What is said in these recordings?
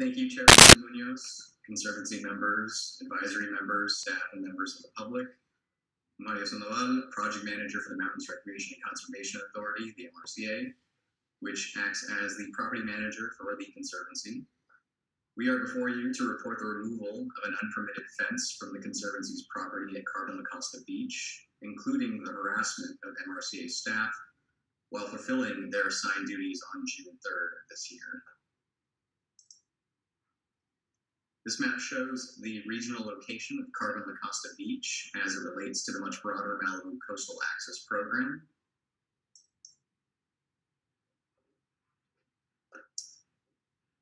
Thank you, Chairperson Munoz, Conservancy members, advisory members, staff, and members of the public. Mario Sandoval, Project Manager for the Mountains Recreation and Conservation Authority, the MRCA, which acts as the property manager for the Conservancy. We are before you to report the removal of an unpermitted fence from the Conservancy's property at Carbon La Costa Beach, including the harassment of MRCA staff while fulfilling their assigned duties on June 3rd of this year. This map shows the regional location of Carbon La Costa Beach as it relates to the much broader Malibu Coastal Access Program.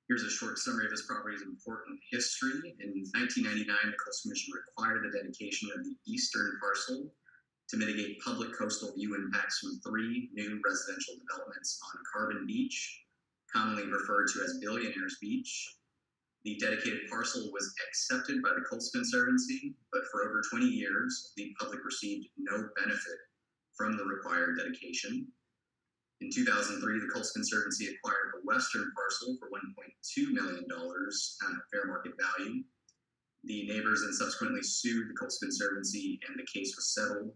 Here's a short summary of this property's important history. In 1999, the Coastal Commission required the dedication of the eastern parcel to mitigate public coastal view impacts from three new residential developments on Carbon Beach, commonly referred to as Billionaire's Beach. The dedicated parcel was accepted by the Coastal Conservancy, but for over 20 years, the public received no benefit from the required dedication. In 2003, the Coastal Conservancy acquired the western parcel for $1.2 million at fair market value. The neighbors then subsequently sued the Coastal Conservancy, and the case was settled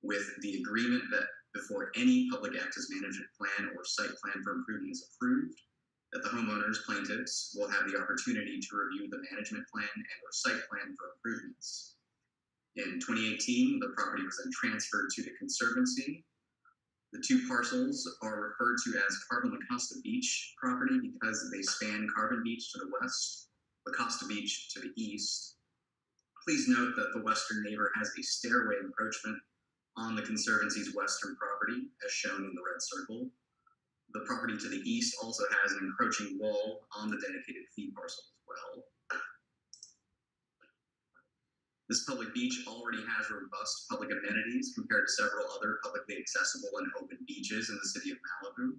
with the agreement that before any public access management plan or site plan for improvement is approved, that the homeowners, plaintiffs, will have the opportunity to review the management plan and or site plan for improvements. In 2018, the property was then transferred to the Conservancy. The two parcels are referred to as Carbon La Costa Beach property because they span Carbon Beach to the west, La Costa Beach to the east. Please note that the western neighbor has a stairway encroachment on the Conservancy's western property, as shown in the red circle. The property to the east also has an encroaching wall on the dedicated fee parcel as well. This public beach already has robust public amenities compared to several other publicly accessible and open beaches in the city of Malibu.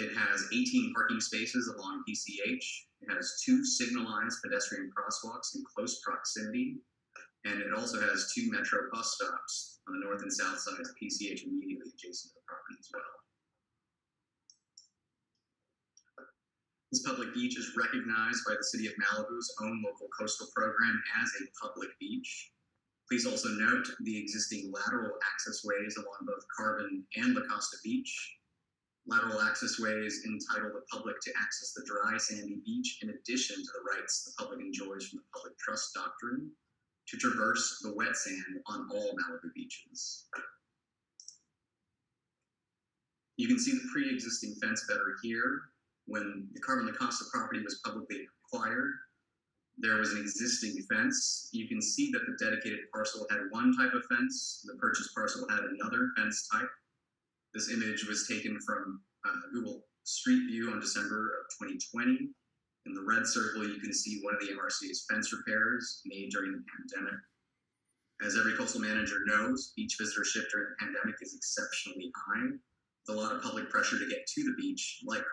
It has 18 parking spaces along PCH. It has two signalized pedestrian crosswalks in close proximity. And it also has two metro bus stops on the north and south sides of PCH immediately adjacent to the property as well. This public beach is recognized by the City of Malibu's own local coastal program as a public beach. Please also note the existing lateral access ways along both Carbon and La Costa Beach. Lateral access ways entitle the public to access the dry, sandy beach in addition to the rights the public enjoys from the public trust doctrine to traverse the wet sand on all Malibu beaches. You can see the pre-existing fence better here. When the Carbon La Costa property was publicly acquired, there was an existing fence. You can see that the dedicated parcel had one type of fence. The purchase parcel had another fence type. This image was taken from Google Street View on December of 2020. In the red circle, you can see one of the MRCA's fence repairs made during the pandemic. As every coastal manager knows, beach visitorship during the pandemic is exceptionally high, with a lot of public pressure to get to the beach, like the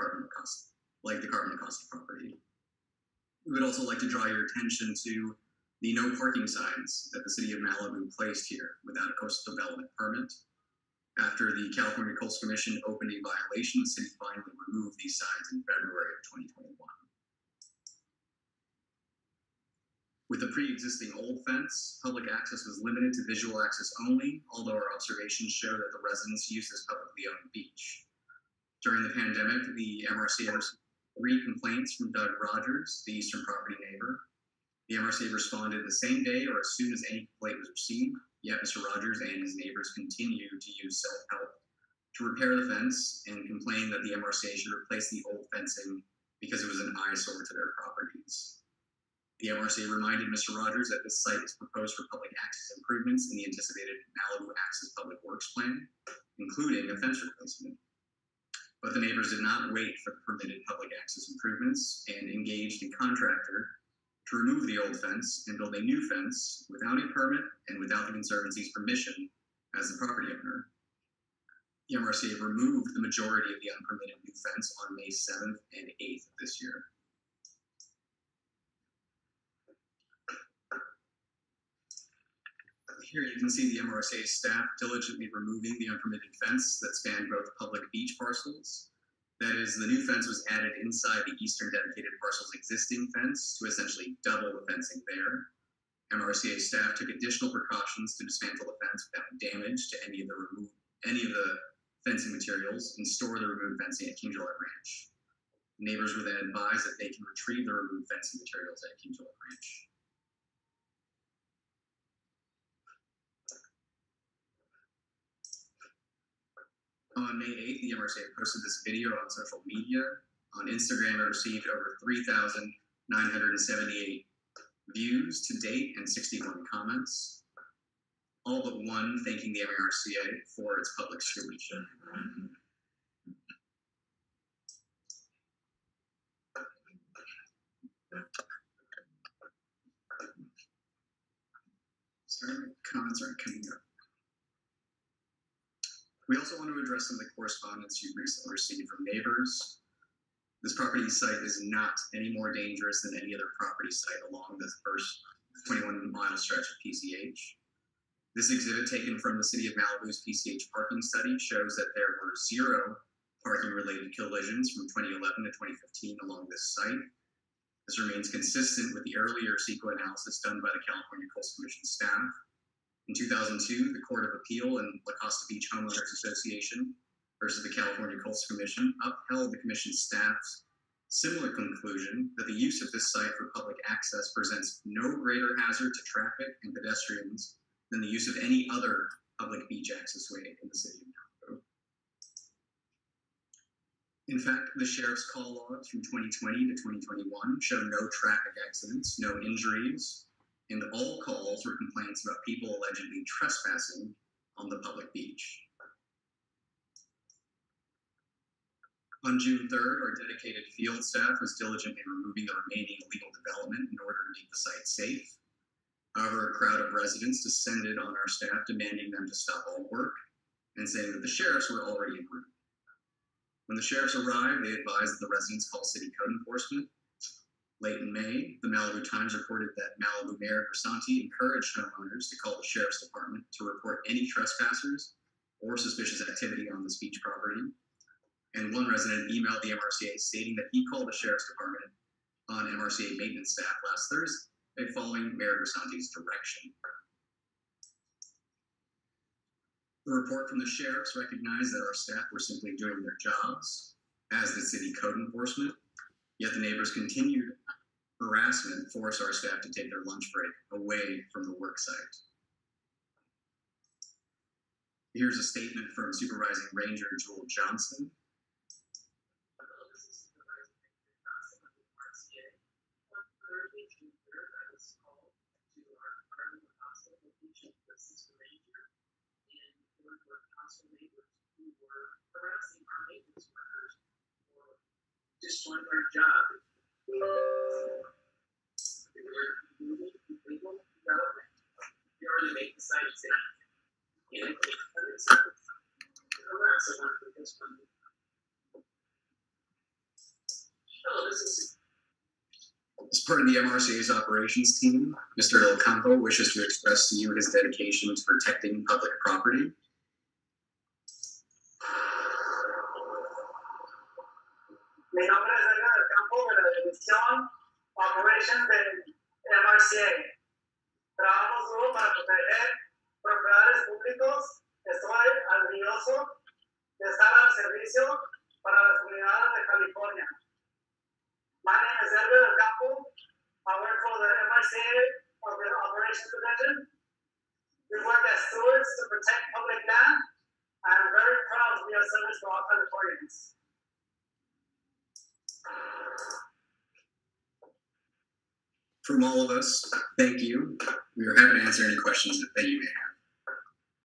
Carbon La Costa property. We would also like to draw your attention to the no parking signs that the City of Malibu placed here without a coastal development permit. After the California Coastal Commission opened a violation, the city finally removed these signs in February of 2021. With the pre-existing old fence, public access was limited to visual access only, although our observations show that the residents use this publicly owned beach. During the pandemic, the MRCA received 3 complaints from Doug Rogers, the eastern property neighbor. The MRCA responded the same day or as soon as any complaint was received, yet Mr. Rogers and his neighbors continue to use self-help to repair the fence and complain that the MRCA should replace the old fencing because it was an eyesore to their properties. The MRCA reminded Mr. Rogers that this site is proposed for public access improvements in the anticipated Malibu Access Public Works Plan, including a fence replacement. But the neighbors did not wait for the permitted public access improvements and engaged a contractor to remove the old fence and build a new fence without a permit and without the Conservancy's permission as the property owner. The MRCA removed the majority of the unpermitted new fence on May 7th and 8th of this year. Here you can see the MRCA staff diligently removing the unpermitted fence that spanned both public beach parcels. That is, the new fence was added inside the eastern dedicated parcel's existing fence to essentially double the fencing there. MRCA staff took additional precautions to dismantle the fence without damage to any of the fencing materials and store the removed fencing at King Ranch. Neighbors were then advised that they can retrieve the removed fencing materials at King Ranch. On May 8th, the MRCA posted this video on social media. On Instagram, it received over 3,978 views to date and 61 comments, all but one thanking the MRCA for its public stewardship. Sorry, comments aren't coming up. We also want to address some of the correspondence you recently received from neighbors. This property site is not any more dangerous than any other property site along the first 21-mile stretch of PCH. This exhibit taken from the City of Malibu's PCH parking study shows that there were 0 parking-related collisions from 2011 to 2015 along this site. This remains consistent with the earlier CEQA analysis done by the California Coastal Commission staff. In 2002, the Court of Appeal and La Costa Beach Homeowners Association versus the California Coastal Commission upheld the Commission's staff's similar conclusion that the use of this site for public access presents no greater hazard to traffic and pedestrians than the use of any other public beach access way in the city of Malibu. In fact, the Sheriff's call logs from 2020 to 2021 show no traffic accidents, no injuries, and all calls were complaints about people allegedly trespassing on the public beach. On June 3rd, our dedicated field staff was diligent in removing the remaining illegal development in order to make the site safe. However, a crowd of residents descended on our staff, demanding them to stop all work and saying that the sheriffs were already en route. When the sheriffs arrived, they advised that the residents call city code enforcement. Late in May, the Malibu Times reported that Malibu Mayor Grisanti encouraged homeowners to call the Sheriff's Department to report any trespassers or suspicious activity on this beach property. And one resident emailed the MRCA stating that he called the Sheriff's Department on MRCA maintenance staff last Thursday following Mayor Grisanti's direction. The report from the sheriffs recognized that our staff were simply doing their jobs, as did city code enforcement. Yet the neighbors continued harassment forced our staff to take their lunch break away from the work site. Here's a statement from Supervising Ranger Joel Johnson. Hello, this is Supervising Ranger Johnson of the MRCA. On Thursday, June 3rd, I was called to our Carbon La Costa Beach Assistant Ranger, and there were council neighbors who were harassing our maintenance workers for just doing their job. They were illegal development in order to make the site safe. And it was unacceptable to harass someone for this one. As part of the MRCA's operations team, Mr. El Campo wishes to express to you his dedication to protecting public property. Mi nombre es Doug Rogers, de la División Operations del MRCA. Trabajo duro para proteger propiedades públicos. Estoy orgulloso de estar al servicio para las comunidades de California. My name is Edwin El Campo. I work for the MRCA of the Operations Division. We work as stewards to protect public land. I am very proud to be a service for all Californians. From all of us, thank you. We are happy to answer any questions that you may have.